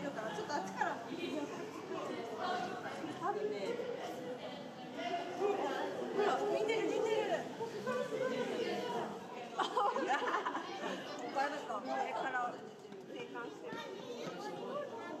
いるからちょっとあっちからも見てみようか。あるね。ほら見てる見てる。あバルト上から生還してる。ここに座ってる。